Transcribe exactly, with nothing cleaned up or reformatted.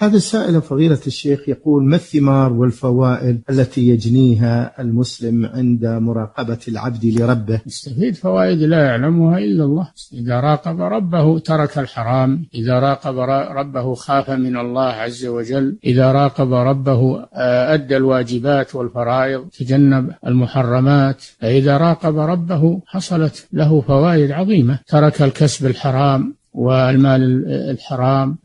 هذا السائل فضيلة الشيخ يقول: ما الثمار والفوائد التي يجنيها المسلم عند مراقبة العبد لربه؟ يستفيد فوائد لا يعلمها إلا الله. إذا راقب ربه ترك الحرام، إذا راقب ربه خاف من الله عز وجل، إذا راقب ربه أدى الواجبات والفرائض، تجنب المحرمات، فإذا راقب ربه حصلت له فوائد عظيمة، ترك الكسب الحرام والمال الحرام.